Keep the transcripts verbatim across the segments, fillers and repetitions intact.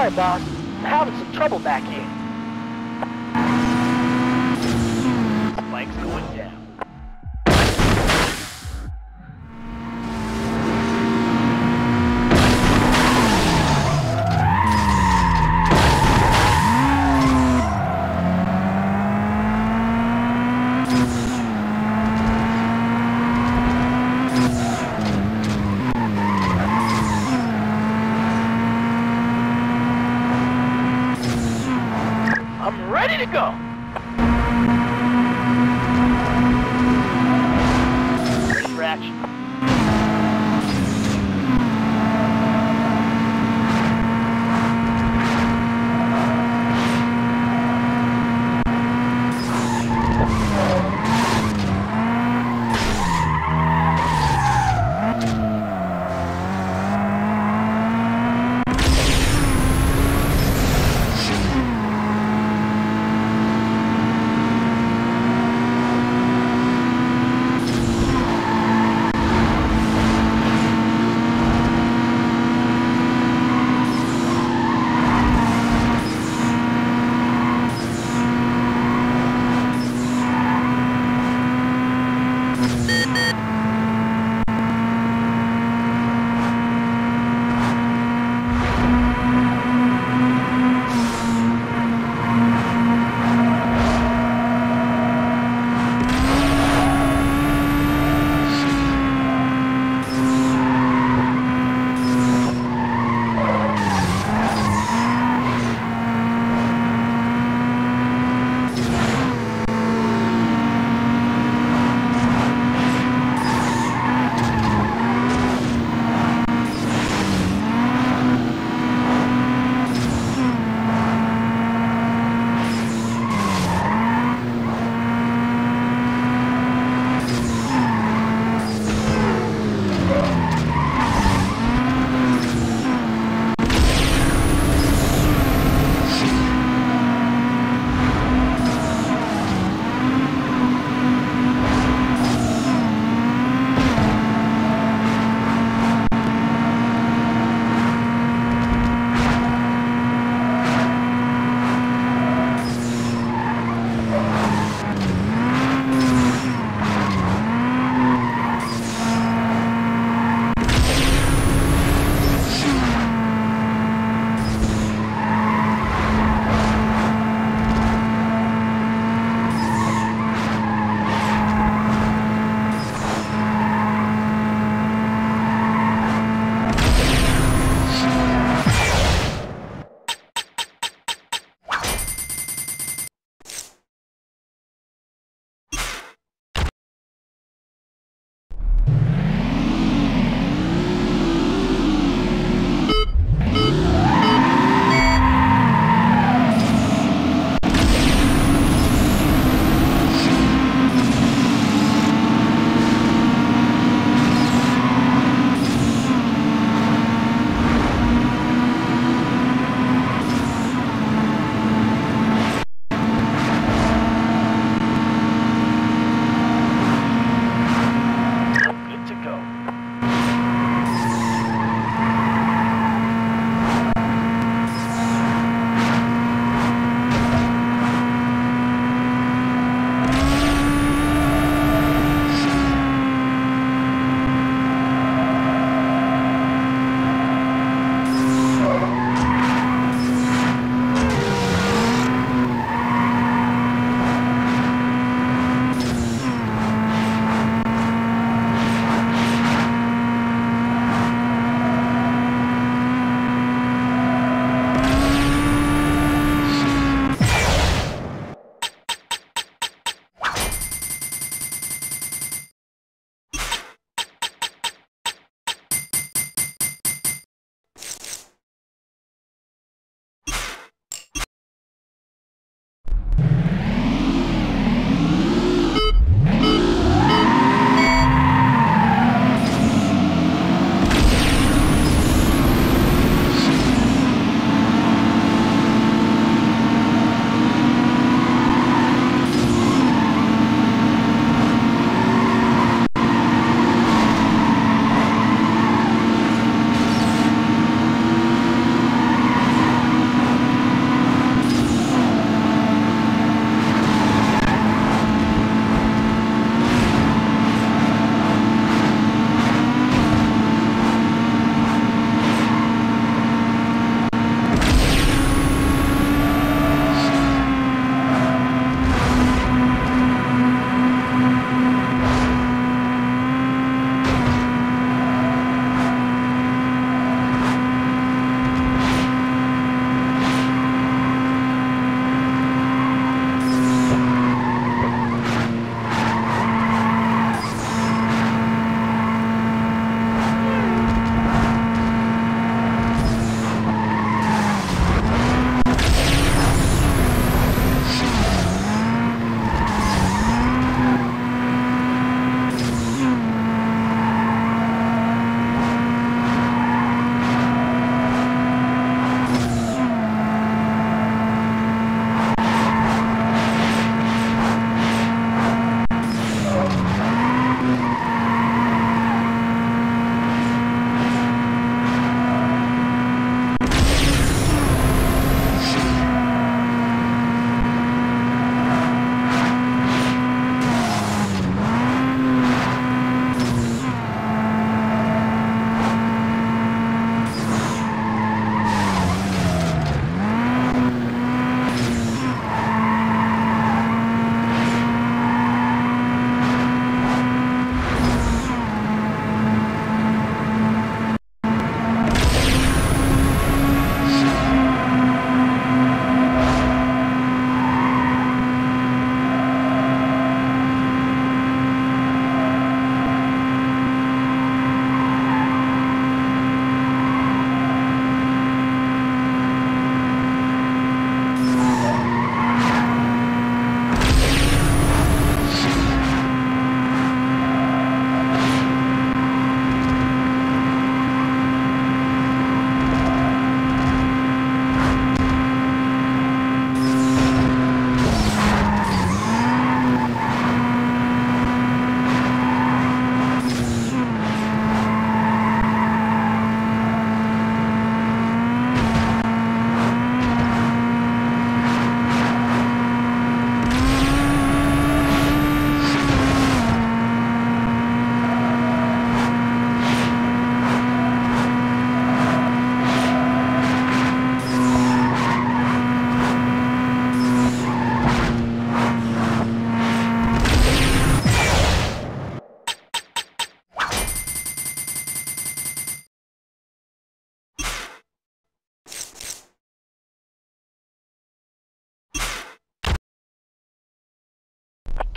Sorry, boss. I'm having some trouble back here. Spike's going down.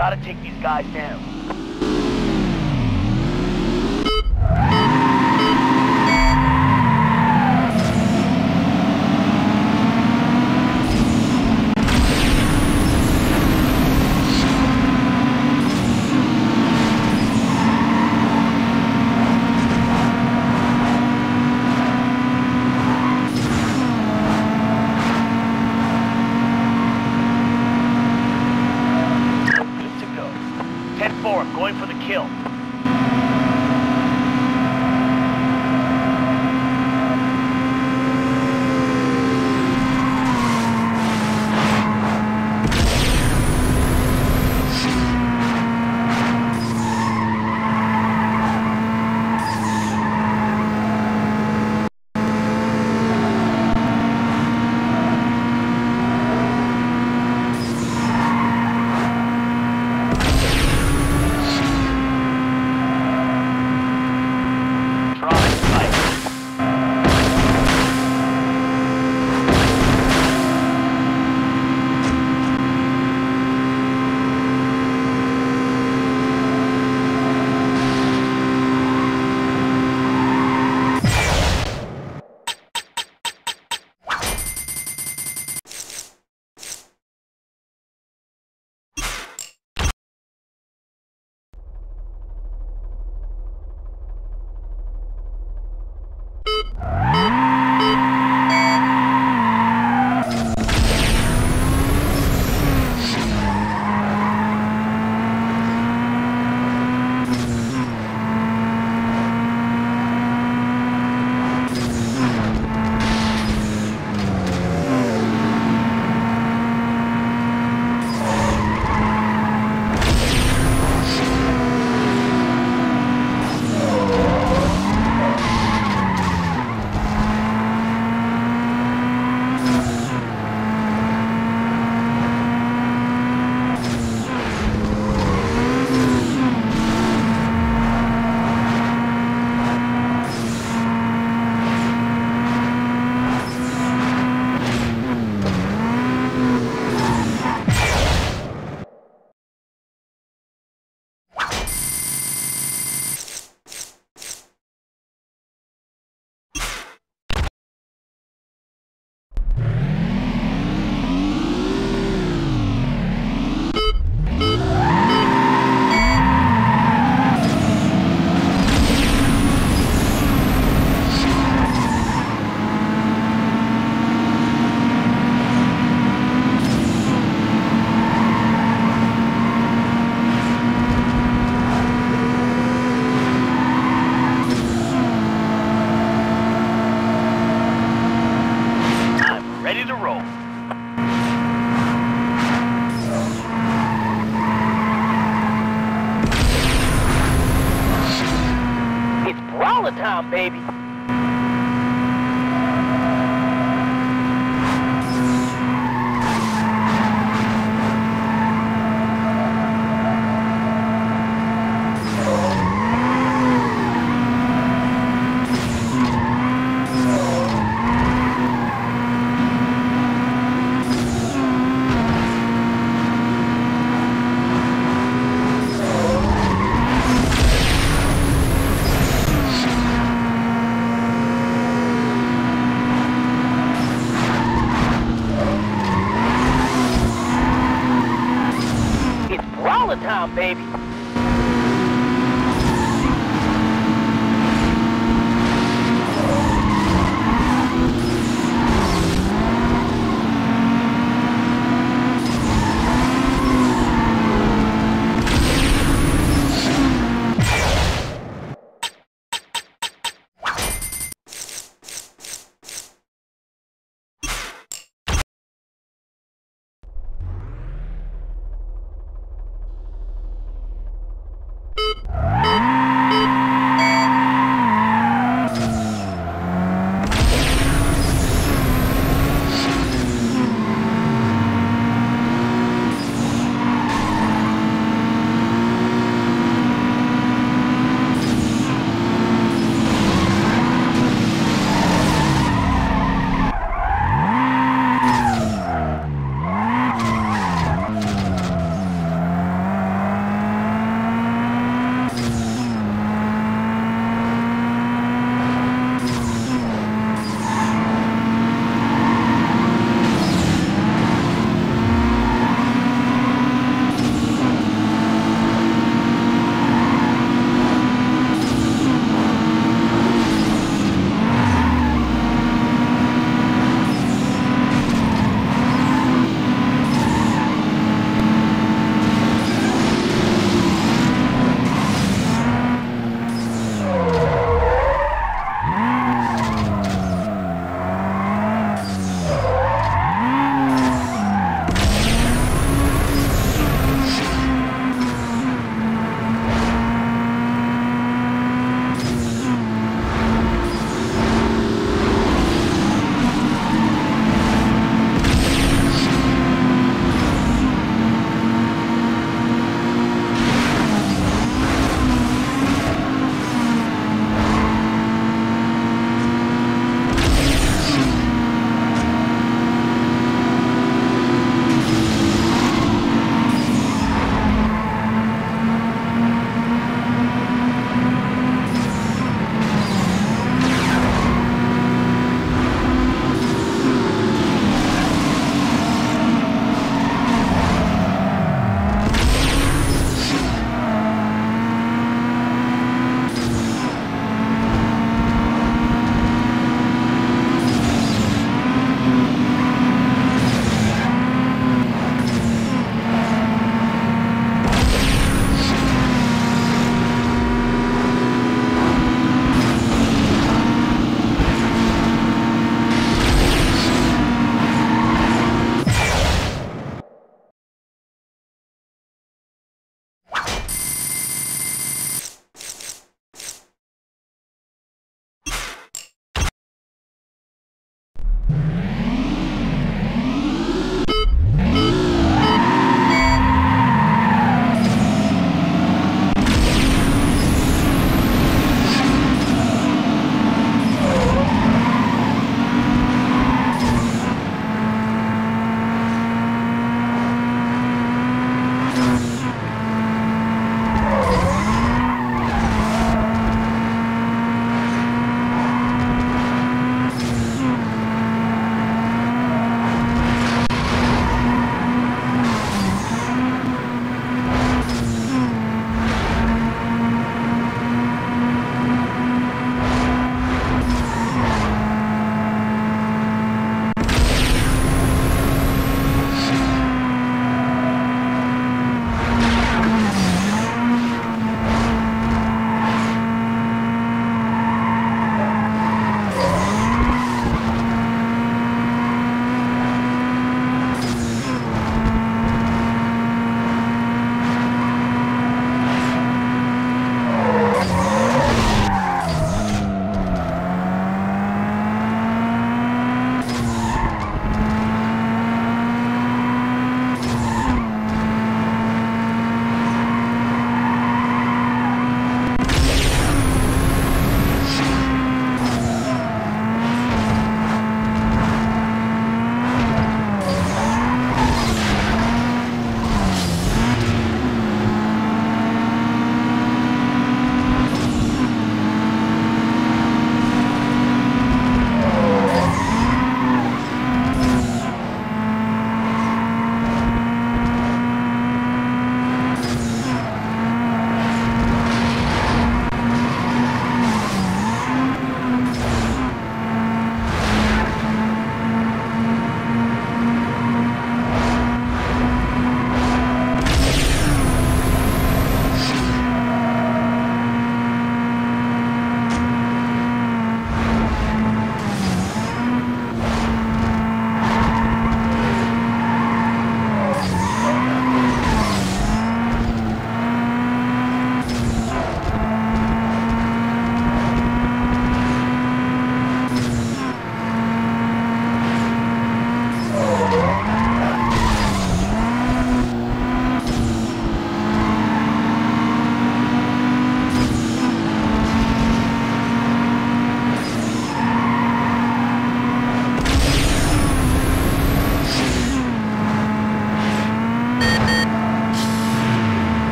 Gotta take these guys down. Time, baby.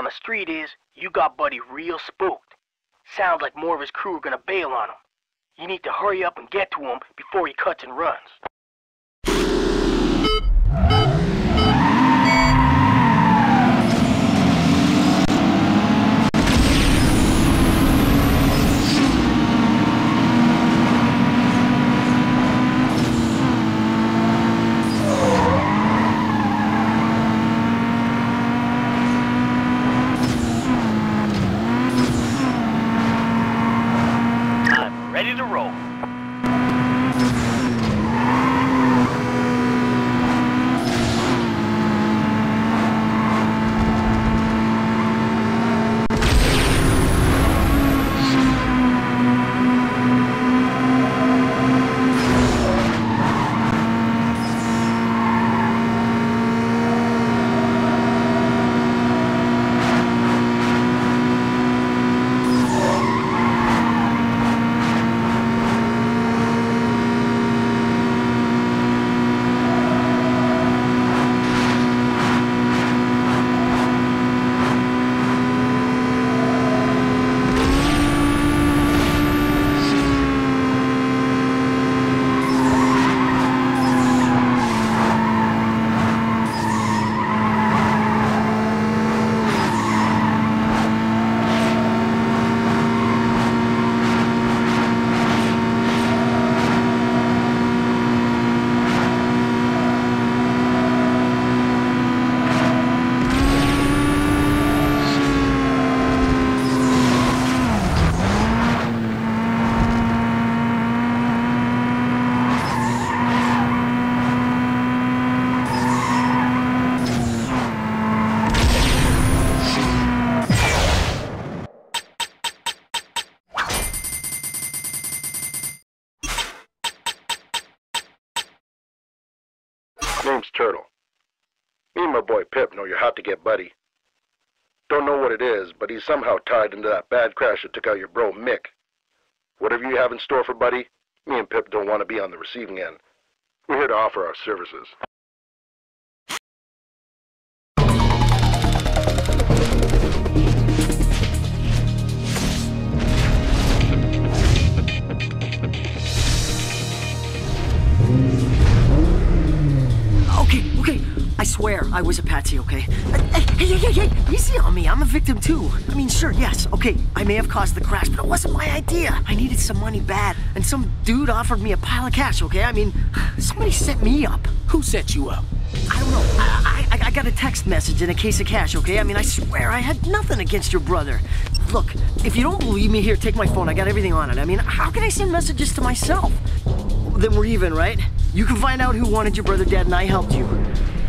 on the street is, you got Buddy real spooked. Sounds like more of his crew are gonna bail on him. You need to hurry up and get to him before he cuts and runs. Name's Turtle. Me and my boy Pip know you're hot to get Buddy. Don't know what it is, but he's somehow tied into that bad crash that took out your bro Mick. Whatever you have in store for Buddy, me and Pip don't want to be on the receiving end. We're here to offer our services. I swear, I was a patsy, okay? Hey, hey, hey, hey, easy on me, I'm a victim too. I mean, sure, yes, okay, I may have caused the crash, but it wasn't my idea. I needed some money bad, and some dude offered me a pile of cash, okay? I mean, somebody set me up. Who set you up? I don't know, I, I, I got a text message and a case of cash, okay? I mean, I swear I had nothing against your brother. Look, if you don't believe me, here, take my phone, I got everything on it. I mean, how can I send messages to myself? Then we're even, right? You can find out who wanted your brother dead, and I helped you.